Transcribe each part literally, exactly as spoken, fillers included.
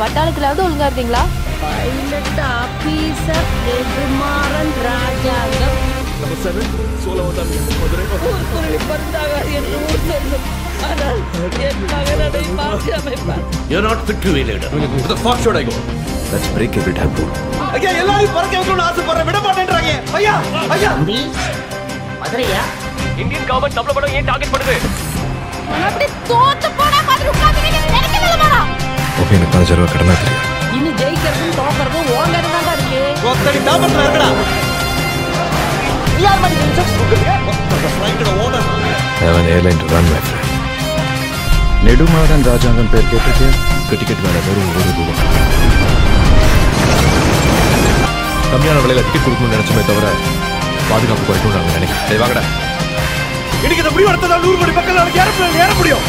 பட்டாளத்துலாவது ஒழுங்கா இருக்கீங்களா? Pilot officer எதுமாறன் ராஜாங்க நமஸ்கார் சோலவதம் கொதிரை பரந்தாக என்று ஊர் சொல்லும். ஆனால் என் மகனை பார்த்து அமைப்பார். You're not fit to be leader. What the fuck should I go? Let's break every damn rule. ஐயா எல்லாரும் பறக்க வைக்கணும்னு ஆசைப்படுறேன், விட மாட்டேன்றாங்க. ஐயா ஐயா தம்பி மதுரையா இந்தியன் கவர்மெண்ட் நம்மள படம் ஏன் டார்கெட் பண்ணுது? அப்படி தோத்து போற மாதிரி உட்கார்ந்தீங்க, எனக்கு நிலமாடா. ஓகே, எனக்கு பதினஞ்சு ரூபாய் கடனா தெரியும். இன்னி ஜெயிக்கிறதும் தோக்கறதும் ஓங்கறது தான்டா இருக்கு. ஒத்தடி தாபறதுல இருக்கடா. யார் மாதிரி செக் கொடுங்க. ஒத்தடி ஃப்ளைட்டோட owner. Heaven airline to run my friend. Nedumaran Rajangam பேர் கேட்டதே டிக்கெட் வேலை வெறும் ஒரு ரூபாய். கம்மியான விலையில டிக்கெட் கொடுக்கணும்னு நினைச்சமே தவிர பாதுகாப்பு குறைக்கணும்னு நினைக்கிறேன். சரி வாங்கடா. இன்னைக்கு இந்த முடிவு எடுத்ததால் நூறு கோடி மக்கள் நாளைக்கு ஏறப்போறாங்க, ஏற முடியும்.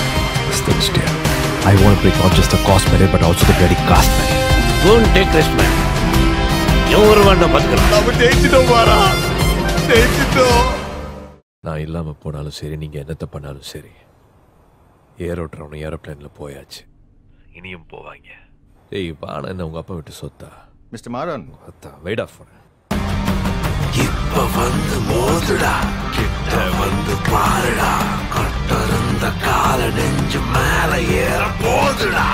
I want to break not just the cost barrier but also the bloody caste barrier. Don't take rest man. எவ்வளவு வந்த பாத்துக்கலாம். நம்ம தேய்ச்சிட்டோம் வாரா. தேய்ச்சிட்டோம். நான் இல்லாம போனாலும் சரி, நீங்க என்னத்த பண்ணாலும் சரி. ஏரோட்ரோன் ஏரோப்ளேன்ல போயாச்சு. இனியும் போவாங்க. ஏய் பாண என்ன உங்க அப்பா விட்டு சொத்தா? மிஸ்டர் மாறன். அத்தா வெயிட் ஆஃப் பண்ணு. இப்ப வந்து மோதுடா, கிட்ட வந்து பாருடா, கட்டறந்த கால நெஞ்சு மேல ஏற போதுடா.